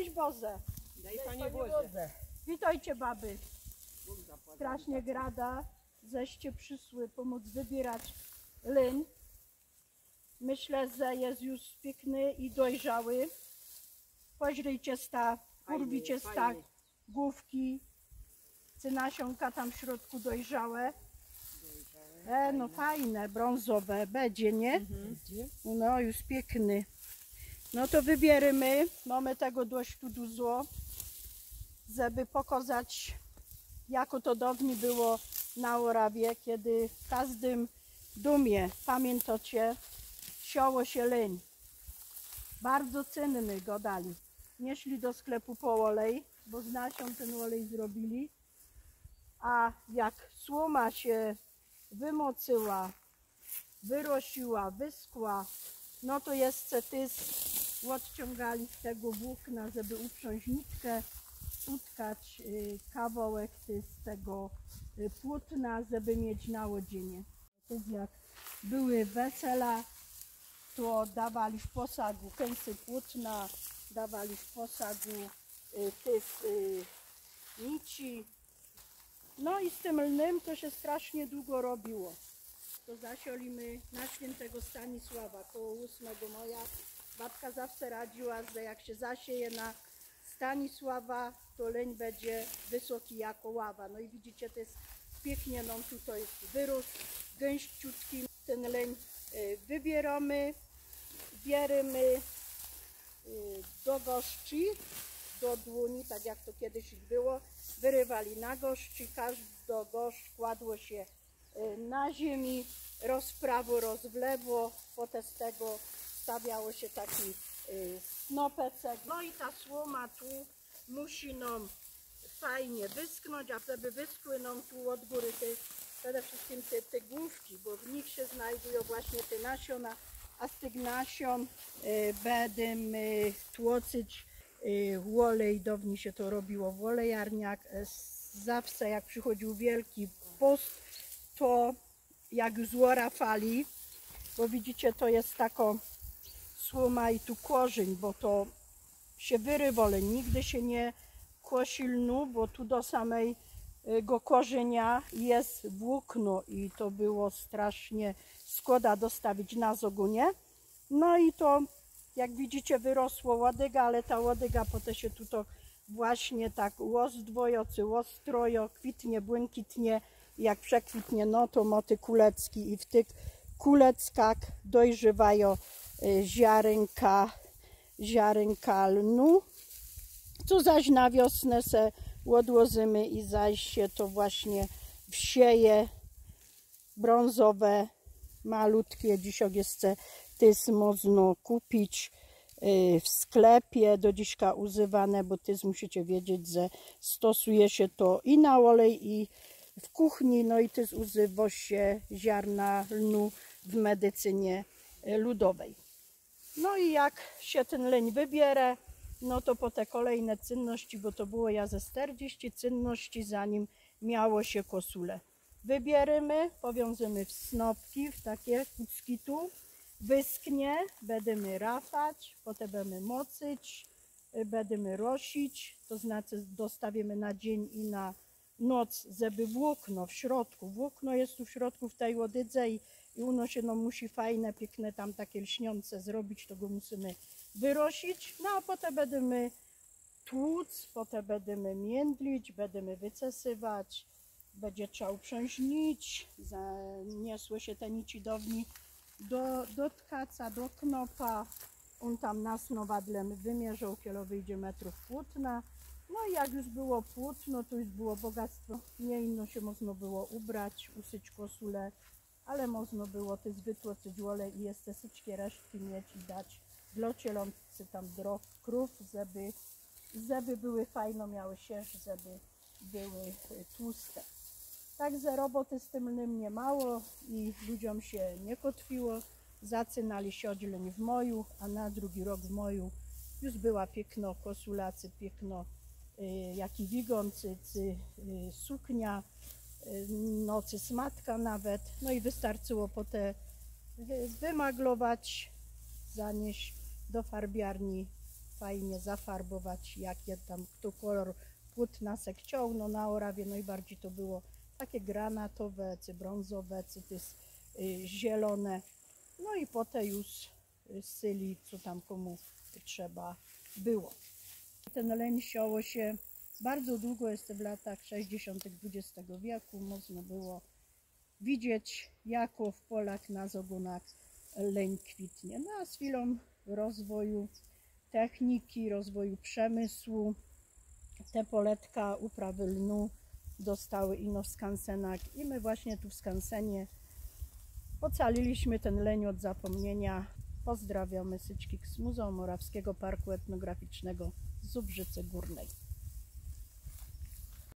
iść wozę. Daj pani wozę. Witajcie baby. Strasznie grada, zeście przysły pomóc wybierać lin. Myślę, że jest już spikny i dojrzały. Poźryjcie sta, kurwicie sta główki. Nasionka tam w środku dojrzałe. No fajne, brązowe, będzie, nie? No już piękny. No to wybierymy, mamy tego dość tu dużo, żeby pokazać, jako to dawniej było na Orawie, kiedy w każdym dumie, pamiętacie, siało się leń. Bardzo cenny go dali. Nie szli do sklepu po olej, bo z nasion ten olej zrobili. A jak słoma się wymocyła, wyrosiła, wyschła, no to jeszcze tyś odciągali z tego włókna, żeby uprząść nitkę, utkać kawałek z tego płótna, żeby mieć na łodzinie. Jak były wesela, to dawali w posagu kęsy płótna, dawali w posagu tych nici. No i z tym lnem to się strasznie długo robiło. To zasiolimy na świętego Stanisława, koło 8 maja. Babka zawsze radziła, że jak się zasieje na Stanisława, to leń będzie wysoki jako ława. No i widzicie, to jest pięknie nam tutaj wyrósł, gęściutki. Ten leń wybieramy, bierymy do gości, do dłoni, tak jak to kiedyś było. Wyrywali na gości, każdy gość kładło się na ziemi, rozprawo, rozwlewo, potem z tego stawiało się taki snopecek. No i ta słoma tu musi nam fajnie wyschnąć, a żeby wyschły nam tu od góry przede wszystkim te główki, bo w nich się znajdują właśnie te nasiona, a z tych nasion będziemy tłoczyć olej. Dawniej się to robiło w olejarniach. Zawsze jak przychodził Wielki Post, to jak złora fali, bo widzicie, to jest taka słoma i tu korzeń, bo to się wyrywole, nigdy się nie kłosi lnu, bo tu do samego korzenia jest włókno i to było strasznie szkoda dostawić na zogunie. No i to jak widzicie, wyrosło łodyga, ale ta łodyga potem się tutaj właśnie tak rozdwojocy, kwitnie, błękitnie. Jak przekwitnie, no to moty kulecki i w tych kuleckach dojrzewają ziarenka lnu. Tu zaś na wiosnę se odłożymy i zaś się to właśnie wsieje brązowe, malutkie. Dzisiaj jest tyś można kupić w sklepie, do dziśka używane, bo tyś musicie wiedzieć, że stosuje się to i na olej, i w kuchni, no i tyś używa się ziarna lnu w medycynie ludowej. No i jak się ten leń wybierze, no to po te kolejne czynności, bo to było ja ze 40 czynności, zanim miało się kosule. Wybierymy, powiązymy w snopki, w takie kucki tu. Wyschnie, będziemy rafać, potem będziemy mocyć, będziemy rosić, to znaczy dostawimy na dzień i na noc, żeby włókno w środku, włókno jest tu w środku w tej łodydze i uno się no musi fajne, piękne tam takie lśniące zrobić, to go musimy wyrosić, no a potem będziemy tłuc, potem będziemy międlić, będziemy wycesywać, będzie trzeba uprząść nić, zaniosło się te nici dawniej do tkaca, do knopa, on tam na snowadlem wymierzał, kiedy wyjdzie metrów płótna. No i jak już było płótno, to już było bogactwo. Nie inno się można było ubrać, usyć koszulę, ale można było też wytłoczyć olej i jeszcze syczkie resztki mieć i dać dla cielący tam drog krów, żeby były fajno, miały sierść, żeby były tłuste. Także roboty z tym lnym nie mało i ludziom się nie kotwiło. Zaczynali siodleń w moju, a na drugi rok w moju już była piękno kosulacy, piękno jaki wigoncy, suknia, nocy smatka nawet. No i wystarczyło potem wymaglować, zanieść do farbiarni fajnie zafarbować, jakie tam kto kolor płótnasek ciągnął na Orawie. Najbardziej to było takie granatowe, czy brązowe, czy też zielone. No i potem już syli, co tam komu trzeba było. Ten leń siało się bardzo długo, jest w latach 60. XX wieku. Można było widzieć, jako w polach na zagonach leń kwitnie. No a z chwilą rozwoju techniki, rozwoju przemysłu, te poletka uprawy lnu dostały ino w skansenach i my właśnie tu w skansenie ocaliliśmy ten leń od zapomnienia. Pozdrawiamy Syczki z Muzeum Orawskiego Parku Etnograficznego z Zubrzycy Górnej.